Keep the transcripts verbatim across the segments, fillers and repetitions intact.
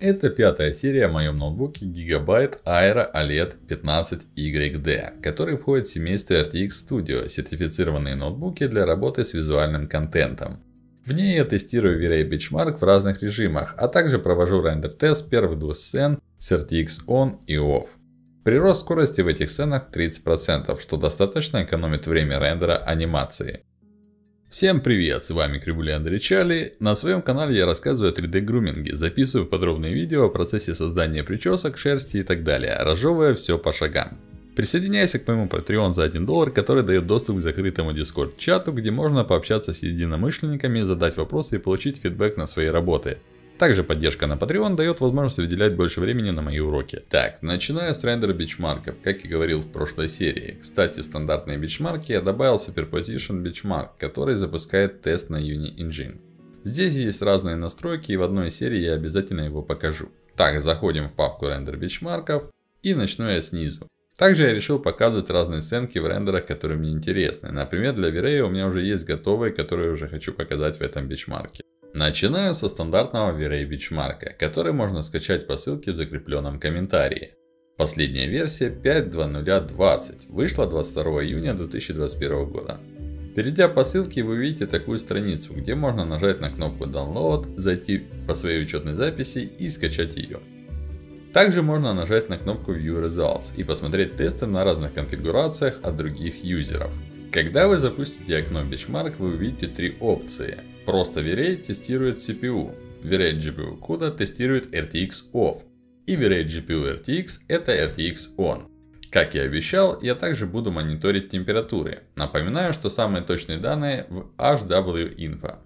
Это пятая серия в моем ноутбуке Gigabyte Aero о лед пятнадцать уай ди, который входит в семейство эр ти экс Studio, сертифицированные ноутбуки для работы с визуальным контентом. В ней я тестирую V-Ray Benchmark в разных режимах, а также провожу рендер-тест первых двух сцен с эр ти экс он и офф. Прирост скорости в этих сценах тридцать процентов, что достаточно экономит время рендера анимации. Всем привет, с вами Крivulya Andrey Charli. На своем канале я рассказываю о три дэ груминге, записываю подробные видео о процессе создания причесок, шерсти и так далее, разжевывая все по шагам. Присоединяйся к моему Patreon за один доллар, который дает доступ к закрытому Discord чату, где можно пообщаться с единомышленниками, задать вопросы и получить фидбэк на свои работы. Также поддержка на Patreon дает возможность выделять больше времени на мои уроки. Так, начиная с рендера бенчмарков, как и говорил в прошлой серии. Кстати, в стандартные бенчмарки я добавил Superposition Benchmark, который запускает тест на Uni Engine. Здесь есть разные настройки, и в одной серии я обязательно его покажу. Так, заходим в папку рендер бенчмарков и начну я снизу. Также я решил показывать разные сценки в рендерах, которые мне интересны. Например, для V-Ray у меня уже есть готовые, которые я уже хочу показать в этом бенчмарке. Начинаю со стандартного V-Ray бенчмарка, который можно скачать по ссылке в закрепленном комментарии. Последняя версия пять точка ноль точка двадцать вышла двадцать второго июня две тысячи двадцать первого года. Перейдя по ссылке, вы увидите такую страницу, где можно нажать на кнопку Download, зайти по своей учетной записи и скачать ее. Также можно нажать на кнопку View Results и посмотреть тесты на разных конфигурациях от других юзеров. Когда вы запустите окно Benchmark, вы увидите три опции. Просто V-Ray тестирует си пи ю, V-Ray джи пи ю CUDA тестирует эр ти экс офф и V-Ray джи пи ю эр ти экс это эр ти экс он. Как и обещал, я также буду мониторить температуры. Напоминаю, что самые точные данные в эйч дабл ю Info.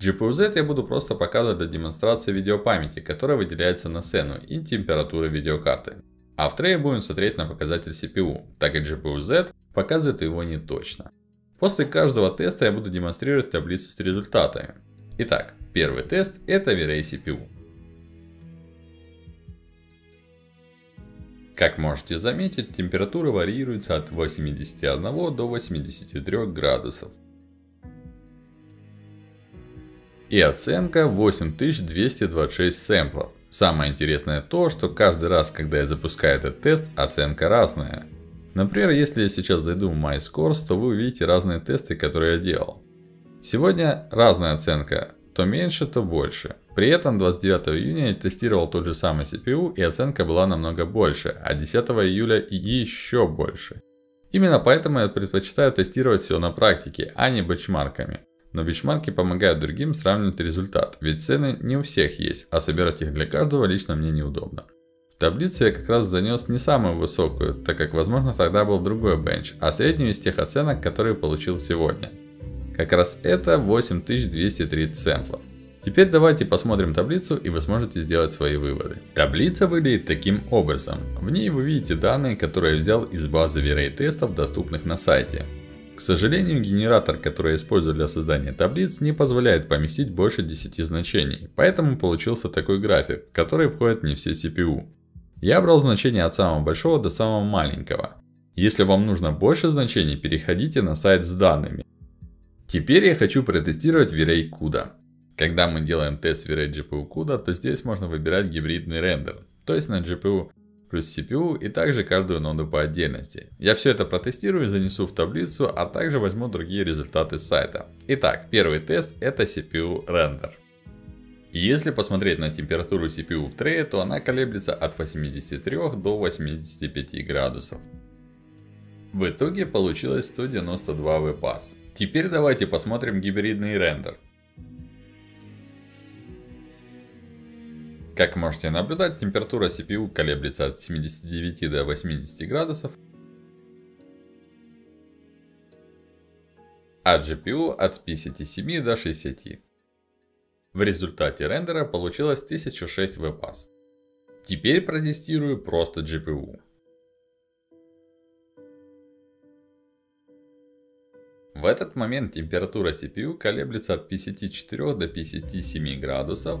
джи пи ю-Z я буду просто показывать для демонстрации видеопамяти, которая выделяется на сцену, и температуры видеокарты. А в трее будем смотреть на показатель си пи ю, так как джи пи ю-Z показывает его не точно. После каждого теста я буду демонстрировать таблицу с результатами. Итак, первый тест это V-Ray си пи ю. Как можете заметить, температура варьируется от восьмидесяти одного до восьмидесяти трёх градусов. И оценка восемь тысяч двести двадцать шесть сэмплов. Самое интересное то, что каждый раз, когда я запускаю этот тест, оценка разная. Например, если я сейчас зайду в My Scores, то вы увидите разные тесты, которые я делал. Сегодня разная оценка, то меньше, то больше. При этом двадцать девятого июня я тестировал тот же самый си пи ю и оценка была намного больше, а десятого июля и еще больше. Именно поэтому я предпочитаю тестировать все на практике, а не бенчмарками. Но бенчмарки помогают другим сравнивать результат, ведь цены не у всех есть, а собирать их для каждого лично мне неудобно. Таблицу я как раз занес не самую высокую, так как возможно тогда был другой бенч, а среднюю из тех оценок, которые получил сегодня. Как раз это восемь тысяч двести тридцать сэмплов. Теперь давайте посмотрим таблицу и вы сможете сделать свои выводы. Таблица выглядит таким образом. В ней вы видите данные, которые я взял из базы V-Ray тестов, доступных на сайте. К сожалению, генератор, который я использую для создания таблиц, не позволяет поместить больше десяти значений, поэтому получился такой график, в который входят не все си пи ю. Я брал значения от самого большого до самого маленького. Если вам нужно больше значений, переходите на сайт с данными. Теперь я хочу протестировать V-Ray CUDA. Когда мы делаем тест V-Ray джи пи ю CUDA, то здесь можно выбирать гибридный рендер, то есть на джи пи ю плюс си пи ю и также каждую ноду по отдельности. Я все это протестирую и занесу в таблицу, а также возьму другие результаты с сайта. Итак, первый тест это си пи ю рендер. И если посмотреть на температуру си пи ю в трее, то она колеблется от восьмидесяти трёх до восьмидесяти пяти градусов. В итоге получилось сто девяносто два впас. Теперь давайте посмотрим гибридный рендер. Как можете наблюдать, температура си пи ю колеблется от семидесяти девяти до восьмидесяти градусов, а джи пи ю от пятидесяти семи до шестидесяти. В результате рендера получилось тысяча шесть впас. Теперь протестирую просто джи пи ю. В этот момент температура си пи ю колеблется от пятидесяти четырёх до пятидесяти семи градусов,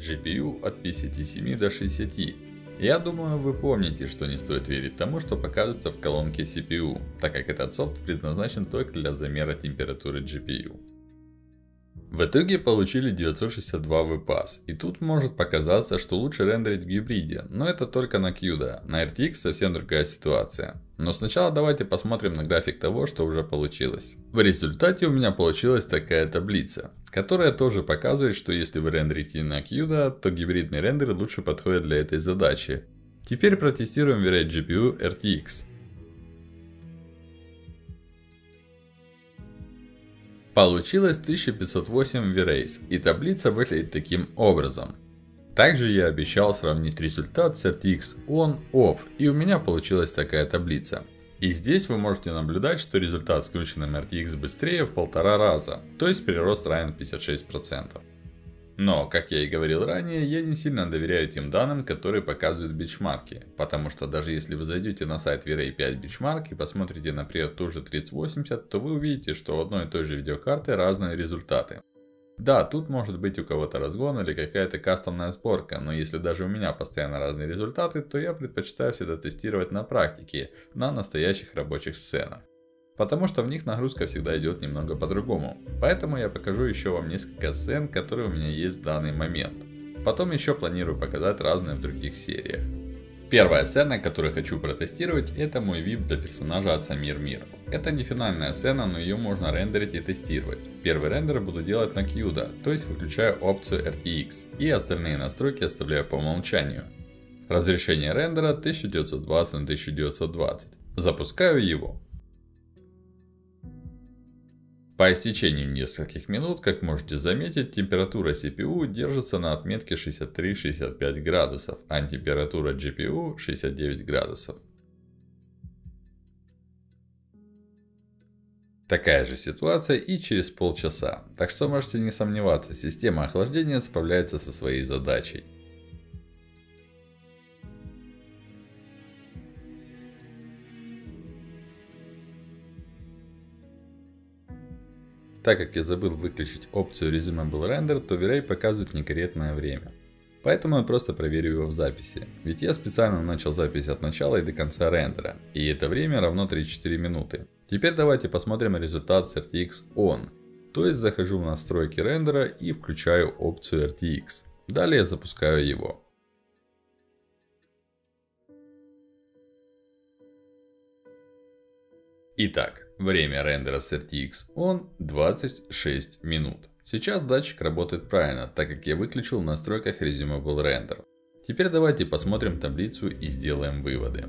джи пи ю от пятидесяти семи до шестидесяти. Я думаю, вы помните, что не стоит верить тому, что показывается в колонке си пи ю, так как этот софт предназначен только для замера температуры джи пи ю. В итоге получили девятьсот шестьдесят два вэ пэ а эс, и тут может показаться, что лучше рендерить в гибриде, но это только на CUDA, на эр ти экс совсем другая ситуация. Но сначала давайте посмотрим на график того, что уже получилось. В результате у меня получилась такая таблица, которая тоже показывает, что если вы рендерите на CUDA, то гибридный рендер лучше подходит для этой задачи. Теперь протестируем V-Ray джи пи ю эр ти экс. Получилось тысяча пятьсот восемь V-Ray, и таблица выглядит таким образом. Также я обещал сравнить результат с эр ти экс он, офф, и у меня получилась такая таблица. И здесь вы можете наблюдать, что результат с включенным эр ти экс быстрее в полтора раза, то есть прирост равен пятьдесят шесть процентов. Но, как я и говорил ранее, я не сильно доверяю тем данным, которые показывают бенчмарки. Потому что даже если вы зайдете на сайт V-Ray пять Benchmark и посмотрите, например, ту же тридцать восемьдесят, то вы увидите, что у одной и той же видеокарты разные результаты. Да, тут может быть у кого-то разгон или какая-то кастомная сборка, но если даже у меня постоянно разные результаты, то я предпочитаю всегда тестировать на практике, на настоящих рабочих сценах. Потому что в них нагрузка всегда идет немного по-другому. Поэтому я покажу еще вам несколько сцен, которые у меня есть в данный момент. Потом еще планирую показать разные в других сериях. Первая сцена, которую хочу протестировать, это мой вип для персонажа от Самир Мир. Это не финальная сцена, но ее можно рендерить и тестировать. Первый рендер буду делать на CUDA, то есть выключаю опцию эр ти экс. И остальные настройки оставляю по умолчанию. Разрешение рендера тысяча девятьсот двадцать на тысяча девятьсот двадцать. Запускаю его. По истечении нескольких минут, как можете заметить, температура си пи ю держится на отметке шестьдесят три шестьдесят пять градусов, а температура джи пи ю шестьдесят девять градусов. Такая же ситуация и через полчаса. Так что можете не сомневаться, система охлаждения справляется со своей задачей. Так как я забыл выключить опцию Resumable Render, то V-Ray показывает некорректное время. Поэтому я просто проверю его в записи. Ведь я специально начал запись от начала и до конца рендера. И это время равно тридцать четыре минуты. Теперь давайте посмотрим результат с эр ти экс он. То есть захожу в настройки рендера и включаю опцию эр ти экс. Далее запускаю его. Итак, время рендера с эр ти экс он двадцать шесть минут. Сейчас датчик работает правильно, так как я выключил в настройках Resumable Render. Теперь давайте посмотрим таблицу и сделаем выводы.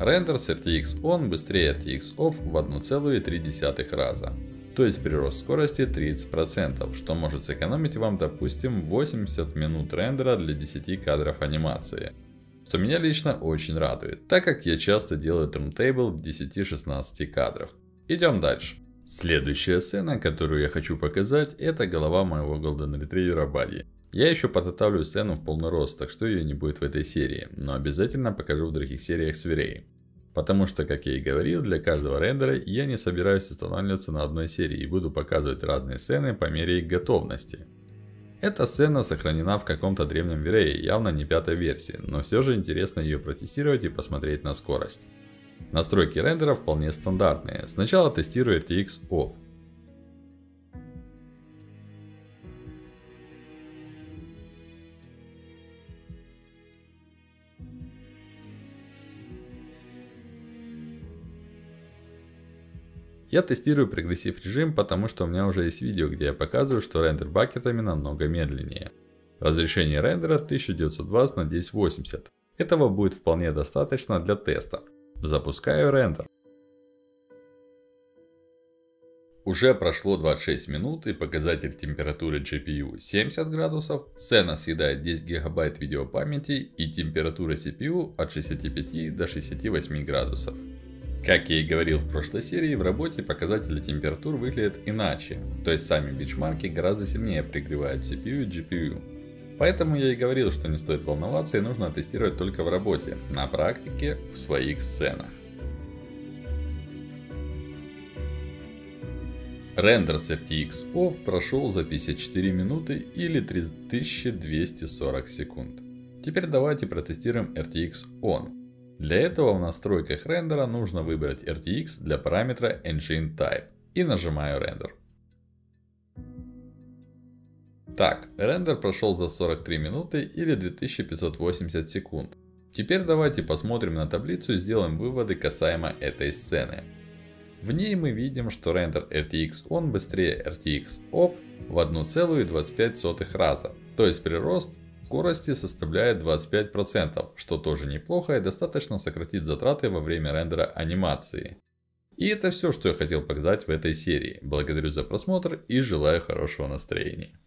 Рендер с эр ти экс он быстрее эр ти экс Off в одна целая три десятых раза. То есть прирост скорости тридцать процентов, что может сэкономить вам, допустим, восемьдесят минут рендера для десяти кадров анимации. Что меня лично очень радует, так как я часто делаю turntable в десяти-шестнадцати кадров. Идем дальше. Следующая сцена, которую я хочу показать, это голова моего Golden Retriever Buddy. Я еще подготовлю сцену в полный рост, так что ее не будет в этой серии, но обязательно покажу в других сериях с V-Ray. Потому что, как я и говорил, для каждого рендера я не собираюсь останавливаться на одной серии и буду показывать разные сцены по мере их готовности. Эта сцена сохранена в каком-то древнем V-Ray, явно не пятой версии, но все же интересно ее протестировать и посмотреть на скорость. Настройки рендера вполне стандартные. Сначала тестирую эр ти экс Off. Я тестирую прогрессив режим, потому что у меня уже есть видео, где я показываю, что рендер бакетами намного медленнее. Разрешение рендера тысяча девятьсот двадцать на тысяча восемьдесят. Этого будет вполне достаточно для теста. Запускаю рендер. Уже прошло двадцать шесть минут, и показатель температуры джи пи ю семьдесят градусов, сцена съедает десять гигабайт видеопамяти и температура си пи ю от шестидесяти пяти до шестидесяти восьми градусов. Как я и говорил в прошлой серии, в работе показатели температур выглядят иначе. То есть сами бенчмарки гораздо сильнее пригревают си пи ю и джи пи ю. Поэтому я и говорил, что не стоит волноваться и нужно тестировать только в работе, на практике, в своих сценах. Рендер с эр ти экс Off прошел за пятьдесят четыре минуты или три тысячи двести сорок секунд. Теперь давайте протестируем эр ти экс он. Для этого в настройках рендера нужно выбрать эр ти экс для параметра Engine Type и нажимаю Render. Так, рендер прошел за сорок три минуты или две тысячи пятьсот восемьдесят секунд. Теперь давайте посмотрим на таблицу и сделаем выводы касаемо этой сцены. В ней мы видим, что рендер эр ти экс ON быстрее эр ти экс OFF в одна целая двадцать пять сотых раза. То есть прирост скорости составляет двадцать пять процентов, что тоже неплохо и достаточно сократит затраты во время рендера анимации. И это все, что я хотел показать в этой серии. Благодарю за просмотр и желаю хорошего настроения.